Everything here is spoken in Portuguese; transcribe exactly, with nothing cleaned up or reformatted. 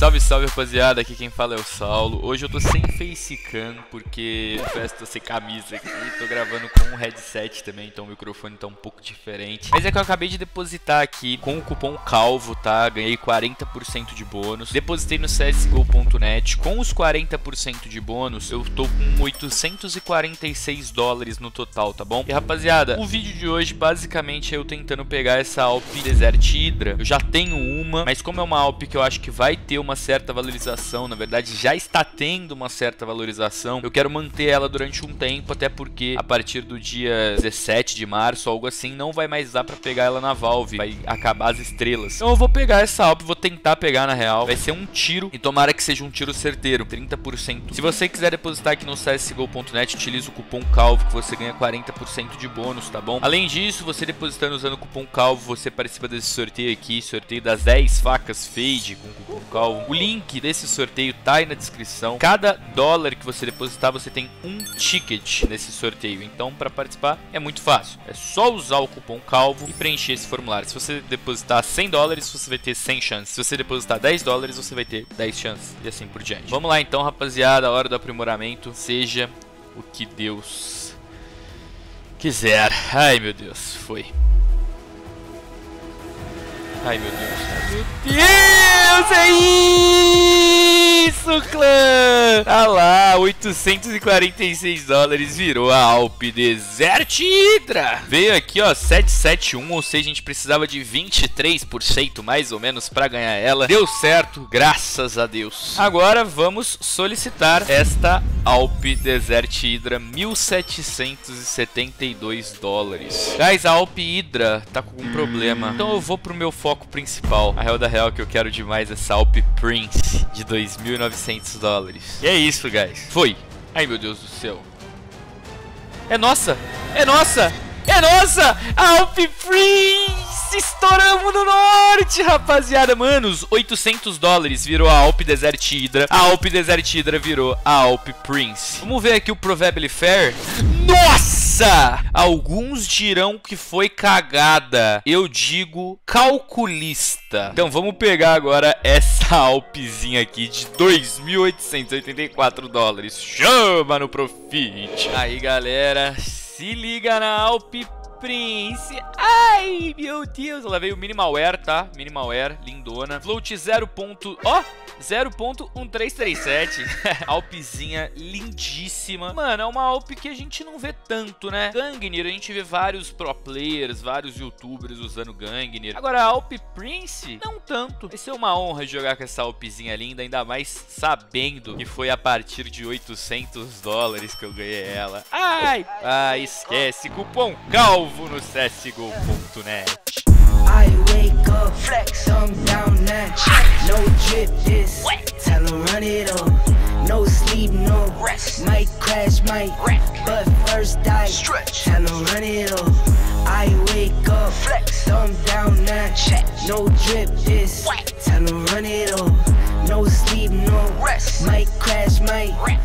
Salve, salve rapaziada, aqui quem fala é o Saulo. Hoje eu tô sem facecam porque eu festo sem camisa aqui. Tô gravando com um headset também, então o microfone tá um pouco diferente. Mas é que eu acabei de depositar aqui com o cupom Calvo, tá? Ganhei quarenta por cento de bônus. Depositei no C S G O ponto net. Com os quarenta por cento de bônus, eu tô com oitocentos e quarenta e seis dólares no total, tá bom? E rapaziada, o vídeo de hoje basicamente é eu tentando pegar essa A W P Desert Hydra. Eu já tenho uma, mas como é uma A W P que eu acho que vai ter uma certa valorização, na verdade já está tendo uma certa valorização, eu quero manter ela durante um tempo, até porque a partir do dia dezessete de março, algo assim, não vai mais dar pra pegar ela na Valve, vai acabar as estrelas. Então eu vou pegar essa A W P, vou tentar pegar na real, vai ser um tiro, e tomara que seja um tiro certeiro, trinta por cento. Se você quiser depositar aqui no C S G O ponto net, utiliza o cupom Calvo, que você ganha quarenta por cento de bônus, tá bom? Além disso, você depositando usando o cupom Calvo, você participa desse sorteio aqui, sorteio das dez facas Fade com o cupom Calvo. O link desse sorteio tá aí na descrição. Cada dólar que você depositar, você tem um ticket nesse sorteio. Então, para participar, é muito fácil. É só usar o cupom Calvo e preencher esse formulário. Se você depositar cem dólares, você vai ter cem chances. Se você depositar dez dólares, você vai ter dez chances. E assim por diante. Vamos lá então, rapaziada. A hora do aprimoramento. Seja o que Deus quiser. Ai, meu Deus. Foi. Ai, meu Deus. Meu Deus, é isso, clã! Ah lá, oitocentos e quarenta e seis dólares virou a A W P Desert Hydra. Veio aqui, ó, sete sete um, ou seja, a gente precisava de vinte e três por cento mais ou menos pra ganhar ela. Deu certo, graças a Deus. Agora vamos solicitar esta A W P Desert Hydra, mil setecentos e setenta e dois dólares. Guys, a A W P Hydra tá com um problema, então eu vou pro meu foco foco principal. A real da real que eu quero demais é essa A W P Prince de dois mil e novecentos dólares. E é isso, guys. Foi. Ai, meu Deus do céu. É nossa! É nossa! É nossa! A W P Prince! Estouramos no norte, rapaziada. Manos, oitocentos dólares virou a A W P Desert Hydra. A A W P Desert Hydra virou a A W P Prince. Vamos ver aqui o Provably Fair. Nossa! Alguns dirão que foi cagada. Eu digo calculista. Então vamos pegar agora essa alpezinha aqui de dois mil oitocentos e oitenta e quatro dólares. Chama no Profit. Aí, galera, se liga na A W P Prince. Ai, meu Deus. Ela veio Minimal Wear, tá? Minimal Wear, lindona. Float zero. Ó! zero ponto um três três sete. Alpezinha lindíssima. Mano, é uma Alpe que a gente não vê tanto, né? Gungnir, a gente vê vários pro players, vários youtubers usando Gungnir. Agora, a Alpe Prince, não tanto. Vai ser uma honra jogar com essa Alpezinha linda, ainda mais sabendo que foi a partir de oitocentos dólares que eu ganhei ela. Ai! Ah, esquece. Cupom Calvo no C S G O ponto net. I wake up, flex, I'm down that shit. No drip, this, tell her run it up. No sleep, no rest, might crash, might wreck. But first I stretch, tell her run it up. I wake up, flex, I'm down that shit. No drip, this, tell her run it up. No sleep, no rest, might crash, might wreck.